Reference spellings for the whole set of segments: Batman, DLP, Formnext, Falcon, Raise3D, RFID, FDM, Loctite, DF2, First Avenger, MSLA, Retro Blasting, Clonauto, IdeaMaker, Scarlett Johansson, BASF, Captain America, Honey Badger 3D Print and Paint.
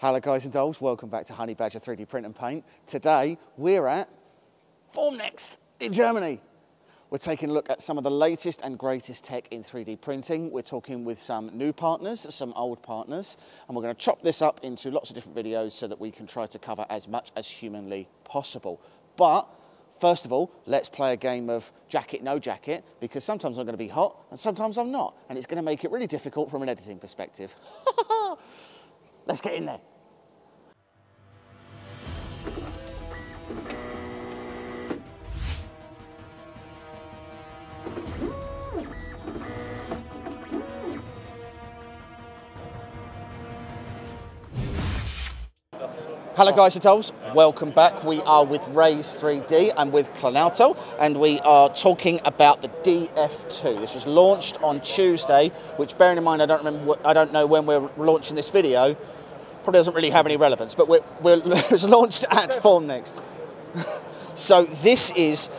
Hello guys and dolls, welcome back to Honey Badger 3D Print and Paint. Today we're at Formnext in Germany. We're taking a look at some of the latest and greatest tech in 3D printing. We're talking with some new partners, some old partners, and we're going to chop this up into lots of different videos so that we can try to cover as much as humanly possible. But first of all, let's play a game of jacket, no jacket, because sometimes I'm going to be hot and sometimes I'm not, and it's going to make it really difficult from an editing perspective. Let's get in there. Hello guys and dolls, welcome back. We are with Raise3D and with Clonauto, and we are talking about the DF2. This was launched on Tuesday, which, bearing in mind, I don't know when we're launching this video, probably doesn't really have any relevance, but it was launched at Formnext. So this is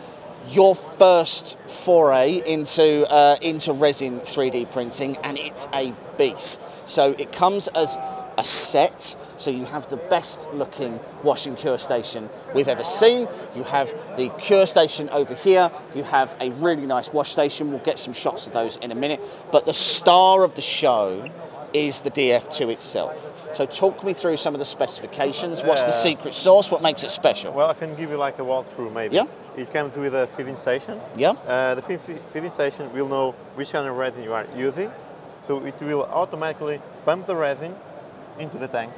your first foray into resin 3D printing, and it's a beast. So it comes as a set, so you have the best looking wash and cure station we've ever seen. You have the cure station over here, you have a really nice wash station, we'll get some shots of those in a minute, but the star of the show is the DF2 itself. So talk me through some of the specifications. What's the secret sauce? What makes it special? Well, I can give you like a walkthrough maybe. Yeah. It comes with a feeding station. Yeah. The feeding station will know which kind of resin you are using, so it will automatically pump the resin into the tank,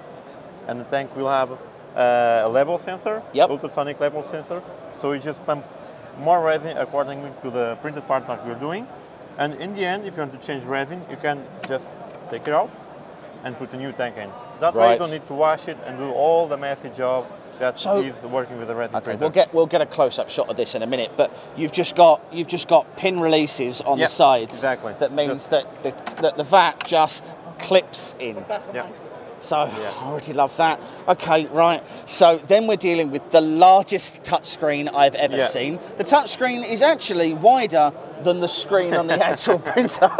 and the tank will have a level sensor, ultrasonic level sensor, so you just pump more resin accordingly to the printed part that you're doing, and in the end, if you want to change resin, you can just take it out and put a new tank in. That way you don't need to wash it and do all the messy job that is working with the resin printer. We'll get a close-up shot of this in a minute, but you've just got pin releases on the sides. Exactly. That means that the vat just clips in. Yeah. So I already love that. Okay, right. So then we're dealing with the largest touchscreen I've ever seen. The touchscreen is actually wider than the screen on the actual printer.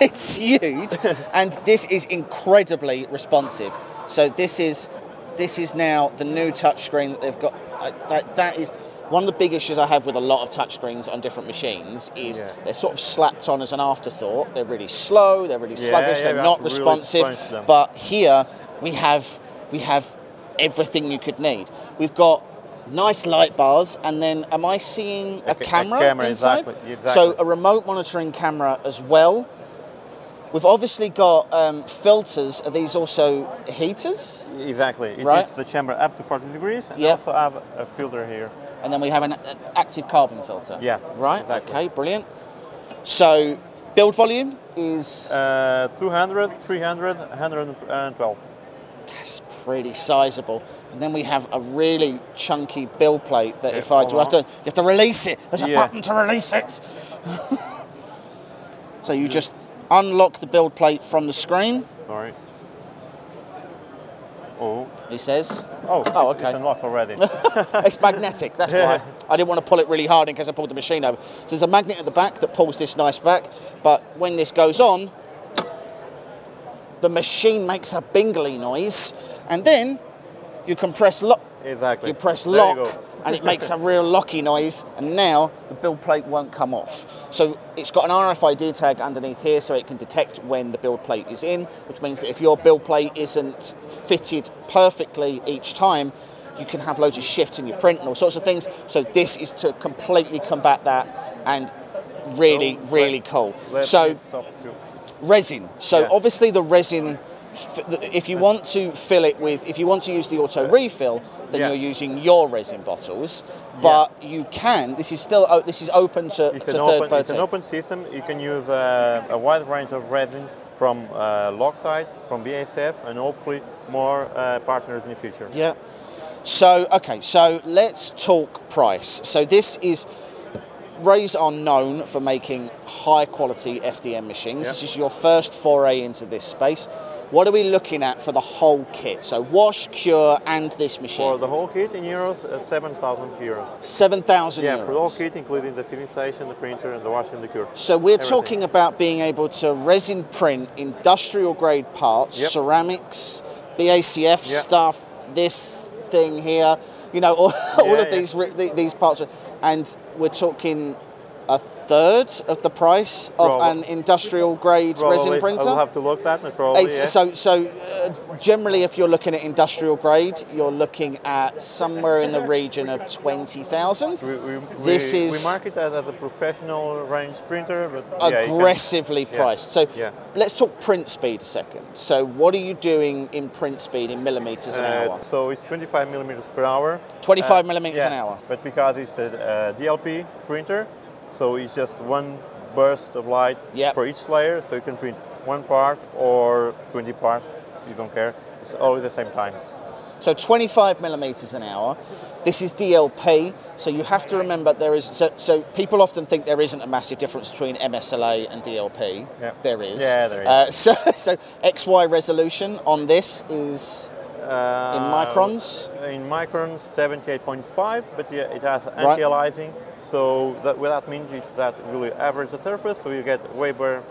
It's huge, and this is incredibly responsive. So this is now the new touchscreen that they've got. That is one of the big issues I have with a lot of touchscreens on different machines is they're sort of slapped on as an afterthought. They're really slow. They're really sluggish. They're not responsive. Really, but here we have everything you could need. We've got nice light bars, and then am I seeing a camera inside? Exactly. So a remote monitoring camera as well. We've obviously got filters. Are these also heaters? Exactly. It heats the chamber up to 40 degrees, and also have a filter here. And then we have an active carbon filter. Yeah. Right. Exactly. Okay. Brilliant. So build volume is 200, 300, 112. That's pretty sizable. And then we have a really chunky build plate that if I do you have to release it. There's a button to release it. So you just unlock the build plate from the screen. Sorry. Oh. He says. Oh, okay. It's unlocked already. It's magnetic, that's why. I didn't want to pull it really hard in case I pulled the machine over. So there's a magnet at the back that pulls this nice back, but when this goes on, the machine makes a bingly noise, and then you can press lock. Exactly. You press lock, and it makes a real locky noise, and now the build plate won't come off. So it's got an RFID tag underneath here, so it can detect when the build plate is in, which means that if your build plate isn't fitted perfectly each time, you can have loads of shifts in your print and all sorts of things. So this is to completely combat that, and really, really cool. So resin. So obviously the resin, if you want to fill it with, if you want to use the auto refill, then you're using your resin bottles. But you can. This is still open to third party. It's an open system. You can use a wide range of resins from Loctite, from BASF, and hopefully more partners in the future. Yeah. So okay. So let's talk price. So this is. Raise are known for making high quality FDM machines. This is your first foray into this space. What are we looking at for the whole kit? So wash, cure, and this machine. For the whole kit in euros, 7,000 euros. 7,000 euros. Yeah, for the whole kit, including the filling station, the printer, and the wash and the cure. So we're talking about being able to resin print industrial grade parts, ceramics, BASF stuff, this thing here, you know, all of these parts. And we're talking a third of the price of an industrial grade resin printer. I'll have to look that up, probably. So generally, if you're looking at industrial grade, you're looking at somewhere in the region of 20,000. We market that as a professional range printer, but aggressively priced. So let's talk print speed a second. So what are you doing in print speed in millimeters an hour? So it's 25 millimeters per hour. 25 millimeters an hour. But because it's a DLP printer, so it's just one burst of light for each layer, so you can print one part or 20 parts, you don't care. It's always the same time. So 25 millimeters an hour. This is DLP, so you have to remember there is, so people often think there isn't a massive difference between MSLA and DLP. Yep. There is. Yeah, there is. So XY resolution on this is... in microns, 78.5, but yeah, it has anti-aliasing, so that, well, that means it's that really average the surface, so you get way more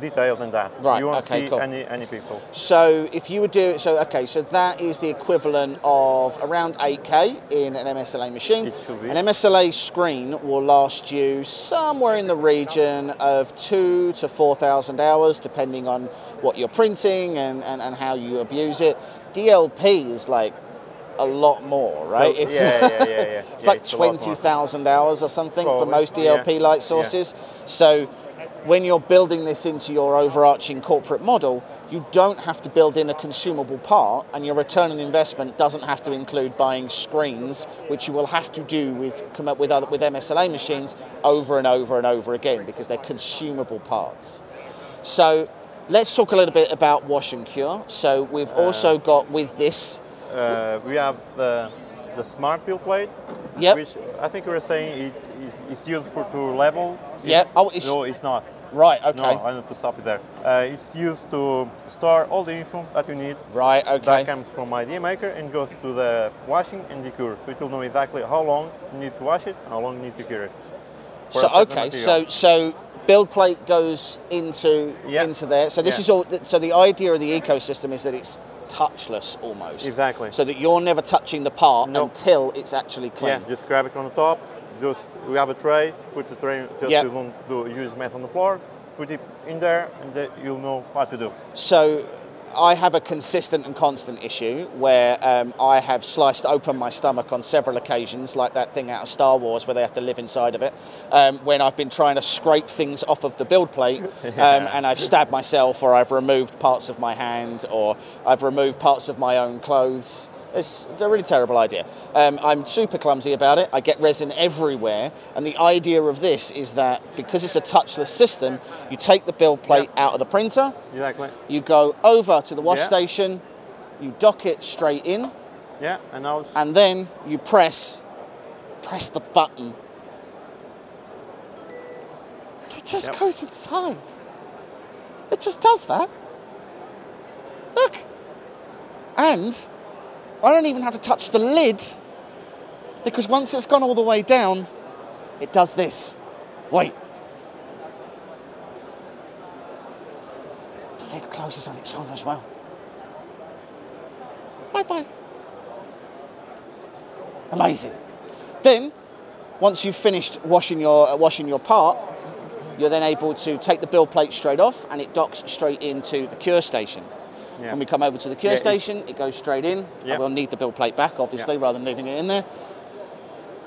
detail than that. Right. You won't see any pixels. So if you would do so, okay, so that is the equivalent of around 8K in an MSLA machine. It should be. An MSLA screen will last you somewhere in the region of 2,000 to 4,000 hours, depending on what you're printing and how you abuse it. DLP is like a lot more, right? So, it's it's like 20,000 hours or something for most DLP light sources. Yeah. So when you're building this into your overarching corporate model, you don't have to build in a consumable part, and your return on investment doesn't have to include buying screens, which you will have to do with MSLA machines over and over and over again, because they're consumable parts. So let's talk a little bit about wash and cure. So we've also got with this... we have the smart build plate, which I think we were saying it's used for to level. Yeah. Oh, no, it's not. Right, okay. No, I need to stop it there. It's used to store all the info that you need. Right, okay. That comes from IdeaMaker and goes to the washing and the cure. So it will know exactly how long you need to wash it, how long you need to cure it. So, okay, so build plate goes into there. So this is all. So the idea of the ecosystem is that it's touchless almost. Exactly. So that you're never touching the part until it's actually clean. Yeah, just grab it on the top. Just we have a tray. Put the tray. Just you don't do use mess on the floor. Put it in there, and then you'll know what to do. So I have a consistent and constant issue where I have sliced open my stomach on several occasions, like that thing out of Star Wars where they have to live inside of it, when I've been trying to scrape things off of the build plate and I've stabbed myself, or I've removed parts of my hand, or I've removed parts of my own clothes. It's a really terrible idea. I'm super clumsy about it. I get resin everywhere. And the idea of this is that because it's a touchless system, you take the build plate out of the printer. Exactly. You go over to the wash station, you dock it straight in. Yeah, and I was... And then you press the button. It just goes inside. It just does that. Look. And I don't even have to touch the lid, because once it's gone all the way down, it does this. Wait. The lid closes on its own as well. Bye-bye. Amazing. Then, once you've finished washing your part, you're then able to take the build plate straight off, and it docks straight into the cure station. Yeah. When we come over to the cure station, it goes straight in. Yeah. We'll need the build plate back, obviously, rather than leaving it in there.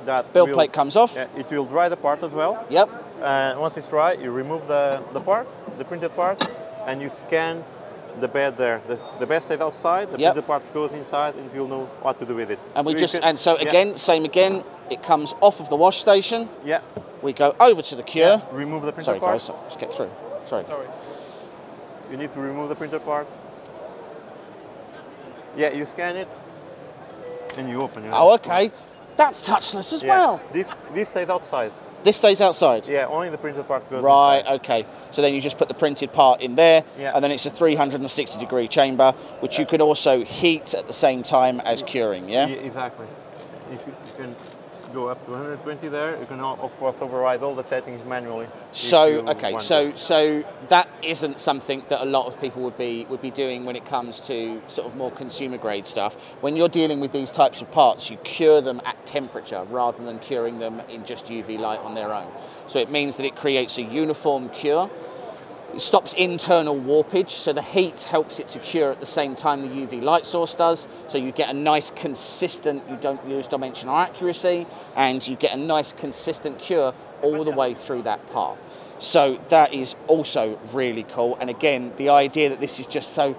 That build plate comes off. Yeah, it will dry the part as well. Yep. Once it's dry, you remove the part, the printed part, and you scan the bed there. The bed stays outside, the printed part goes inside, and you'll know what to do with it. And we so again, it comes off of the wash station. Yeah. We go over to the cure. Yeah. Remove the printed part. Sorry, guys, just get through. Sorry. You need to remove the printed part. Yeah, you scan it, and you open it. Oh, okay. That's touchless as well. This stays outside. This stays outside? Yeah, only the printed part goes inside. Okay. So then you just put the printed part in there, and then it's a 360-degree chamber, which you can also heat at the same time as curing, yeah? Yeah, exactly. You can settings go up to 120 there. You can, of course, override all the settings manually. So, okay, so that isn't something that a lot of people would be doing when it comes to sort of more consumer grade stuff. When you're dealing with these types of parts, you cure them at temperature rather than curing them in just UV light on their own. So it means that it creates a uniform cure. It stops internal warpage, so the heat helps it to cure at the same time the UV light source does, so you get a nice consistent, you don't lose dimensional accuracy, and you get a nice consistent cure all the way through that part. So that is also really cool, and again, the idea that this is just so,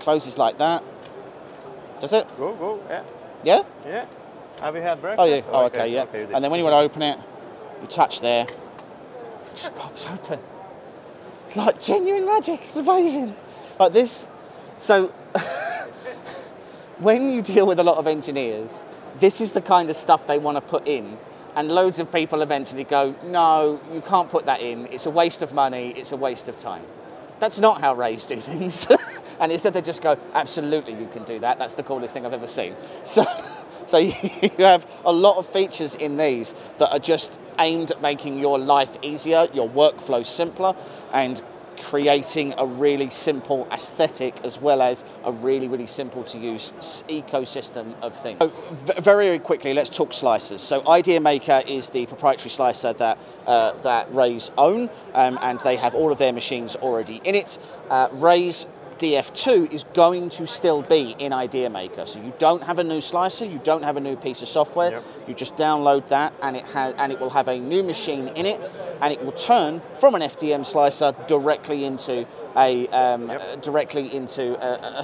closes like that, does it? Go, go, yeah. Yeah? Yeah. Have you had breakfast? Oh, yeah. Oh, okay, yeah. Okay, and then when you want to open it, you touch there, it just pops open. Like genuine magic, it's amazing. Like this, so when you deal with a lot of engineers, this is the kind of stuff they want to put in, and loads of people eventually go, no, you can't put that in, it's a waste of money, it's a waste of time. That's not how Raise do things. And instead they just go, absolutely you can do that, that's the coolest thing I've ever seen. So you have a lot of features in these that are just aimed at making your life easier, your workflow simpler, and creating a really simple aesthetic as well as a really, really simple to use ecosystem of things. So very, very quickly, let's talk slicers. So IdeaMaker is the proprietary slicer that, that Raise own, and they have all of their machines already in it. Raise DF2 is going to still be in IdeaMaker, so you don't have a new slicer, you don't have a new piece of software. Yep. You just download that, and it will have a new machine in it, and it will turn from an FDM slicer directly into a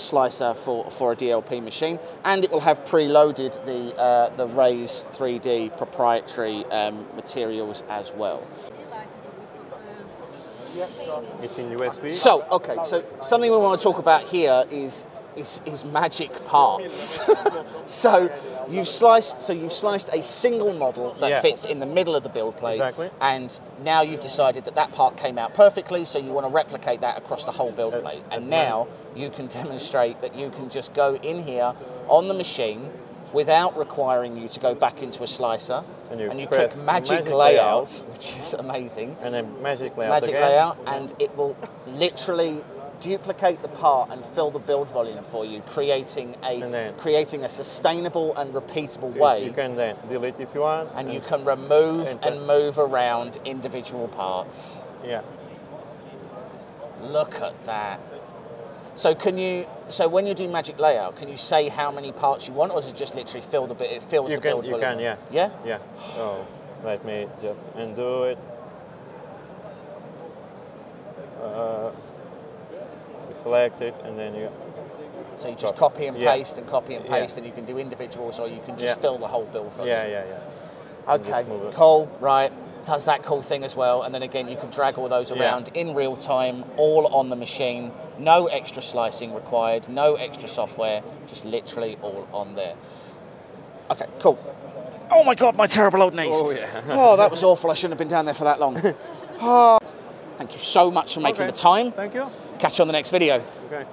slicer for a DLP machine, and it will have preloaded the Raise3D proprietary materials as well. It's in USB. So, okay, so something we want to talk about here is magic parts. So you've sliced a single model that fits in the middle of the build plate, and now you've decided that that part came out perfectly, so you want to replicate that across the whole build plate. And now you can demonstrate that you can just go in here on the machine without requiring you to go back into a slicer, and you click magic layout, which is amazing. And then magic layout and it will literally duplicate the part and fill the build volume for you, creating a sustainable and repeatable way. You can then delete if you want. And you can remove and move around individual parts. Yeah. Look at that. So can you? So when you do magic layout, can you say how many parts you want, or does it just literally fill the bit? It fills the build volume. You can, yeah. Yeah. Yeah. Oh, let me just undo it. Select it, and then you. So you just copy and paste and copy and paste, and you can do individuals, or you can just fill the whole build volume. Yeah, yeah, yeah. Okay. Cool. Right. Does that cool thing as well, and then again you can drag all those around in real time, all on the machine, no extra slicing required, no extra software, just literally all on there. Okay, cool. Oh my god, my terrible old knees. Oh, yeah. Oh, that was awful, I shouldn't have been down there for that long. Oh. Thank you so much for making the time. Thank you. Catch you on the next video. Okay.